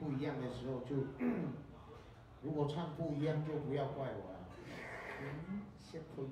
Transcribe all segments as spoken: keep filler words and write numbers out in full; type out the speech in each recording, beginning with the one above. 不一样的时候就，如果唱不一样就不要怪我了。嗯，先推右。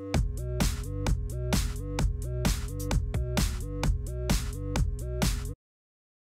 Thank you.